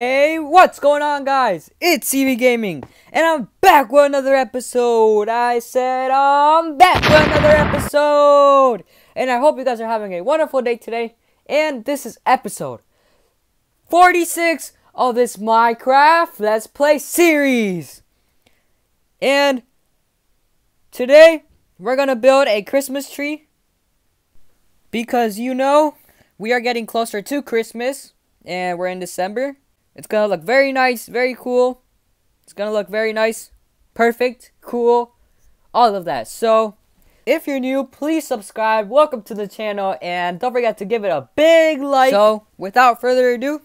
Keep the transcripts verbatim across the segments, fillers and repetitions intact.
Hey, what's going on, guys? It's C V Gaming, and I'm back with another episode. I said I'm back with another episode, and I hope you guys are having a wonderful day today. And this is episode forty-six of this Minecraft Let's Play series. And today we're gonna build a Christmas tree because you know we are getting closer to Christmas, and we're in December. It's gonna look very nice, very cool. It's gonna look very nice, perfect, cool, all of that. So, if you're new, please subscribe, welcome to the channel, and don't forget to give it a big like. So, without further ado,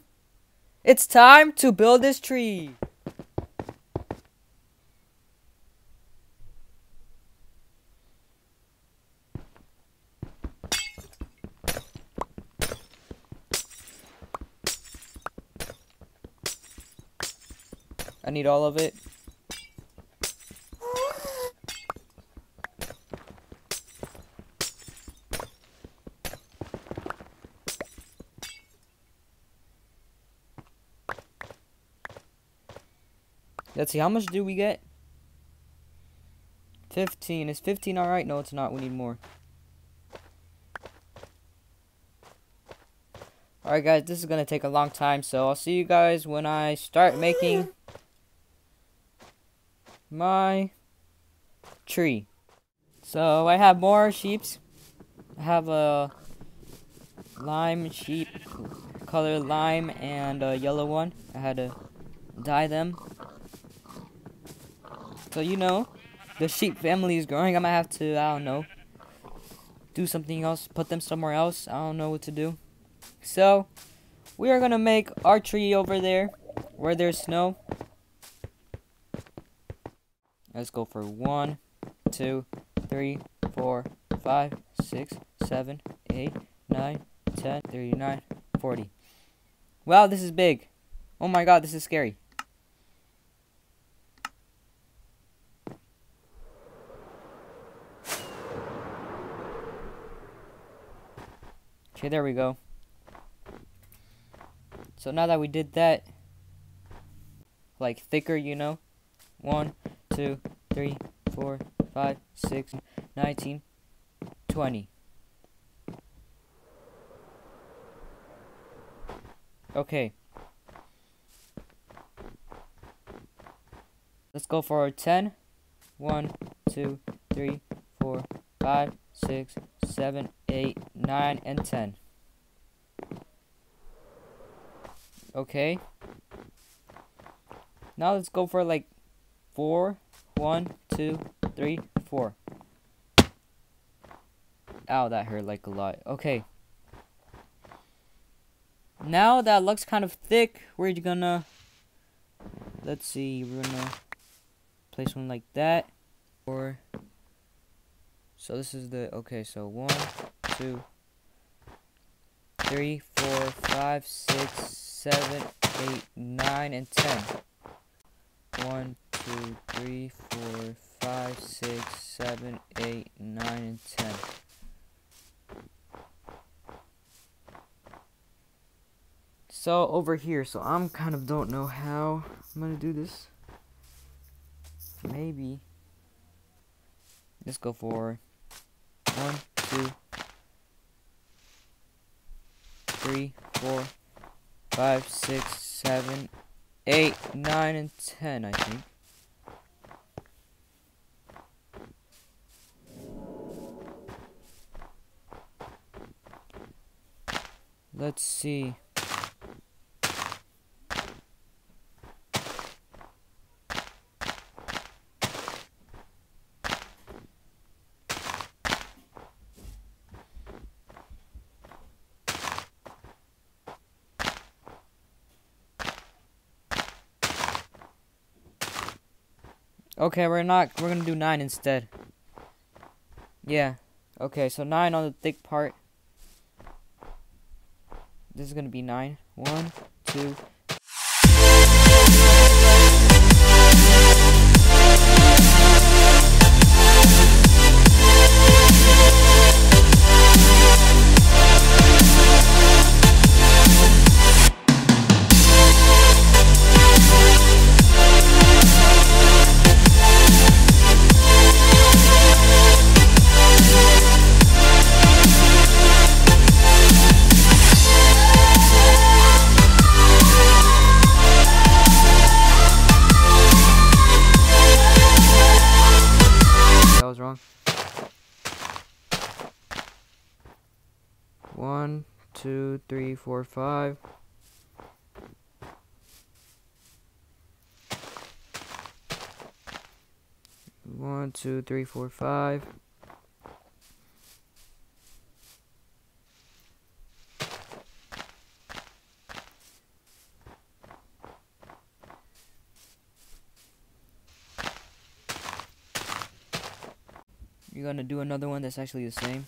it's time to build this tree. I need all of it. Let's see, how much do we get? fifteen. Is fifteen alright? No, it's not. We need more. Alright, guys, this is going to take a long time, so I'll see you guys when I start making my tree. So I have more sheeps. I have a lime sheep, color lime, and a yellow one. I had to dye them. So you know, the sheep family is growing. I might have to, I don't know, do something else, put them somewhere else. I don't know what to do. So we are gonna make our tree over there where there's snow. Let's go for one, two, three, four, five, six, seven, eight, nine, ten, thirty-nine, forty. Wow, this is big. Oh my god, this is scary. Okay, there we go. So now that we did that, like thicker, you know, one, two, three, four, five, six, nineteen, twenty. Okay. Let's go for ten. one, two, three, four, five, six, seven, eight, nine, and ten. Okay. Now let's go for like four. One, two, three, four. Ow, that hurt like a lot. Okay. Now that looks kind of thick, we're gonna, let's see, we're gonna place one like that. Or, so this is the, okay, so one, two, three, four, five, six, seven, eight, nine, and ten. One, two, three, four, five, six, seven, eight, nine, and ten. So over here, so I'm kind of don't know how I'm gonna do this. Maybe let's go for one, two, three, four, five, six, seven, eight, nine, and ten, I think. Let's see. Okay, we're not, we're gonna do nine instead. Yeah. Okay, so nine on the thick part. This is gonna be nine. One, two. two, three, four, five. One, two, three, four, five. You're gonna do another one that's actually the same.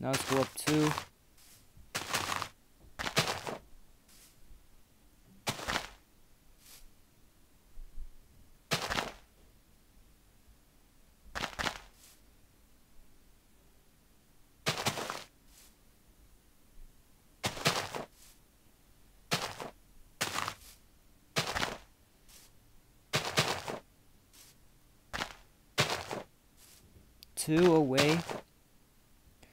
Now let's go up two. Two away.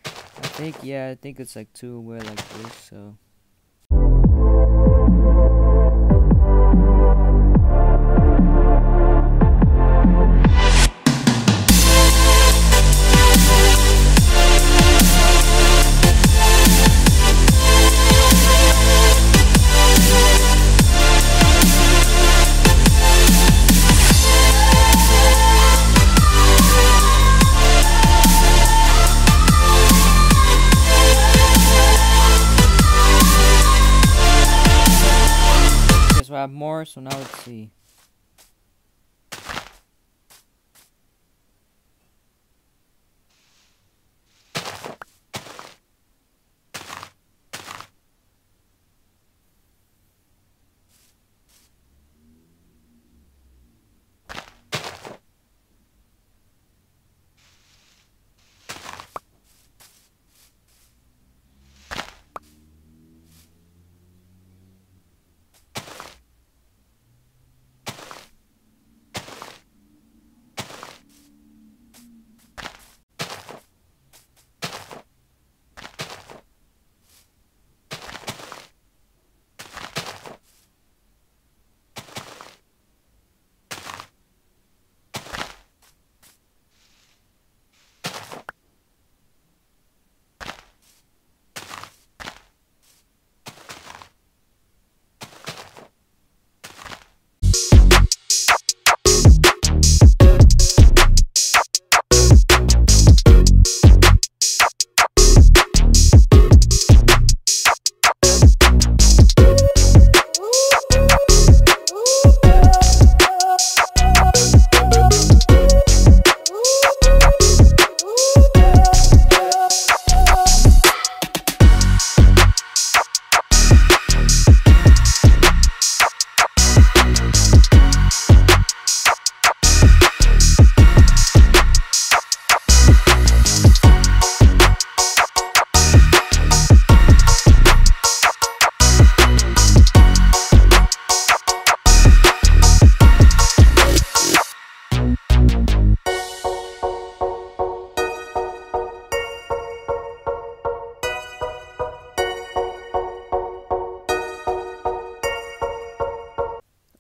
I think, yeah, I think it's like two away like this, so. Have more, so now let's see.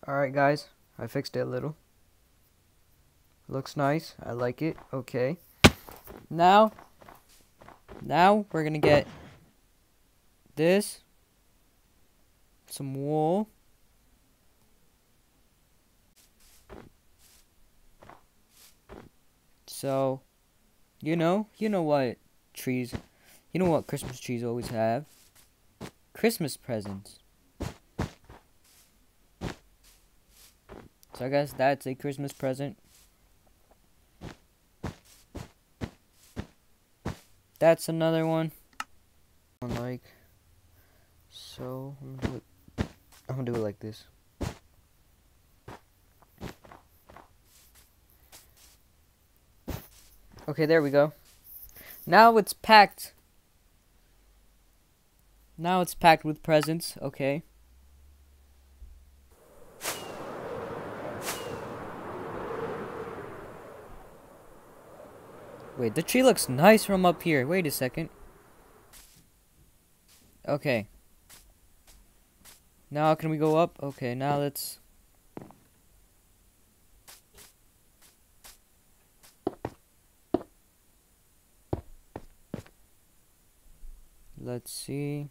Alright guys, I fixed it a little. Looks nice, I like it, okay. Now, now we're gonna get this, some wool, so, you know, you know what trees, you know what Christmas trees always have? Christmas presents. So I guess that's a Christmas present. That's another one. Like so, I'm gonna do it, I'm gonna do it like this. Okay, there we go. Now it's packed. Now it's packed with presents. Okay. Wait, the tree looks nice from up here. Wait a second. Okay. Now can we go up? Okay, now let's... Let's see.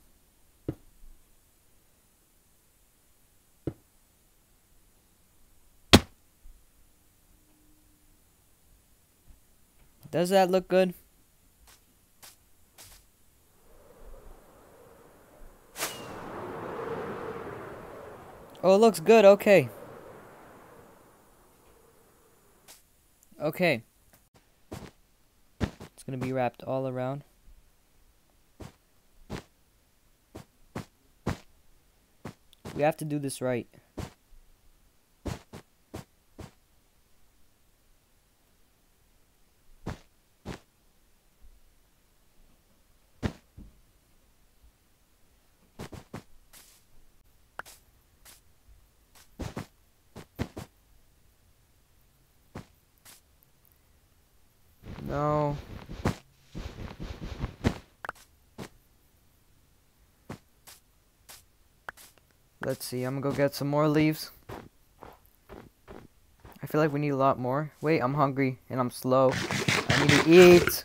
Does that look good? Oh, it looks good. Okay. Okay. It's gonna be wrapped all around. We have to do this right. No. Let's see, I'm gonna go get some more leaves. I feel like we need a lot more. Wait, I'm hungry and I'm slow. I need to eat.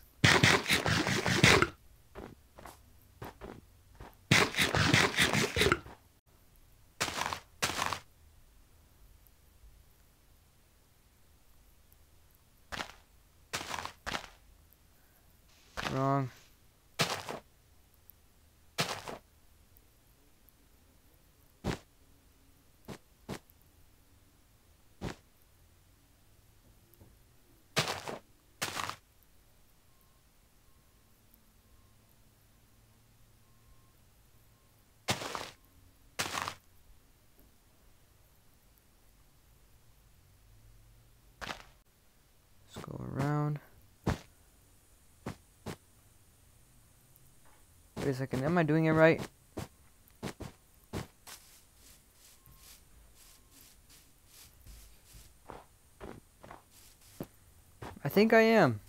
Wrong. Wait a second, am I doing it right? I think I am.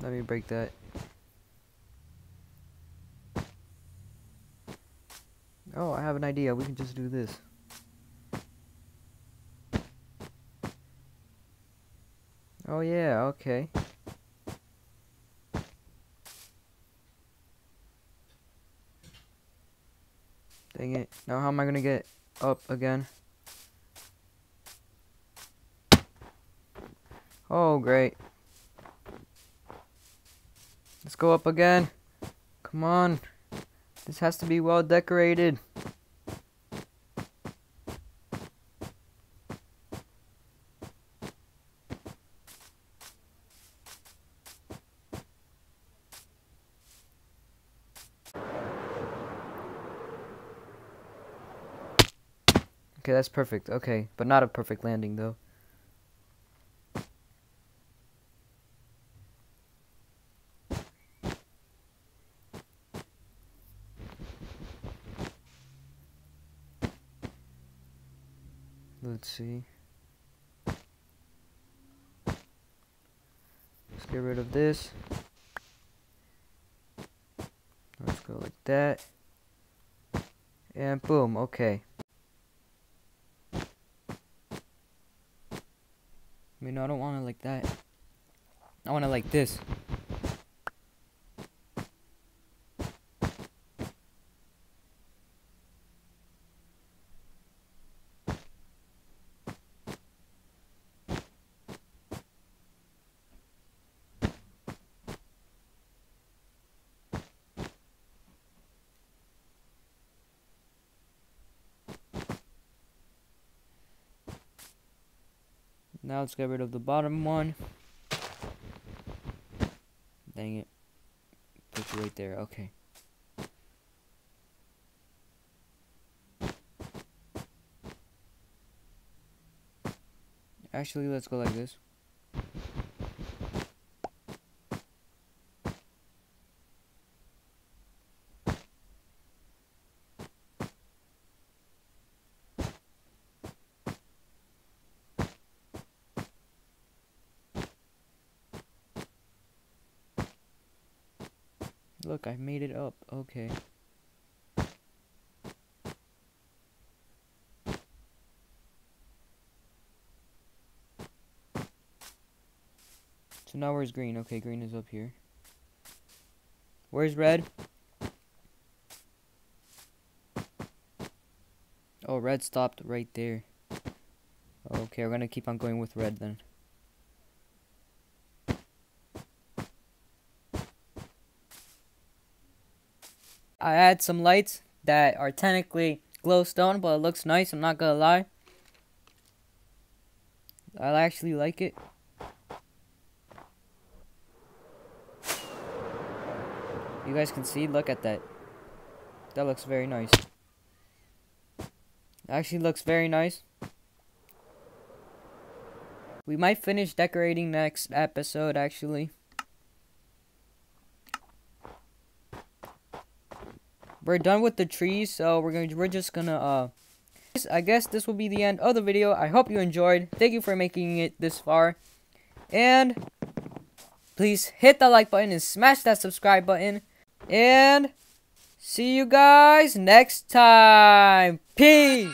Let me break that. Oh, I have an idea. We can just do this. Oh, yeah, okay. Dang it. Now how am I gonna get up again? Oh, great. Let's go up again. Come on. This has to be well decorated. Okay, that's perfect. Okay, but not a perfect landing though. Let's see. Let's get rid of this. Let's go like that. And boom, okay. I mean, no, I don't want it like that. I want it like this. Now let's get rid of the bottom one. Dang it. Put it right there. Okay. Actually, let's go like this. Look, I made it up. Okay. So now where's green? Okay, green is up here. Where's red? Oh, red stopped right there. Okay, we're gonna keep on going with red then. I add some lights that are technically glowstone, but it looks nice, I'm not gonna lie. I actually like it. You guys can see, look at that. That looks very nice. Actually looks very nice. We might finish decorating next episode, actually. We're done with the trees, so we're gonna we're just gonna uh I guess this will be the end of the video. I hope you enjoyed. Thank you for making it this far. And please hit the like button and smash that subscribe button. And see you guys next time. Peace.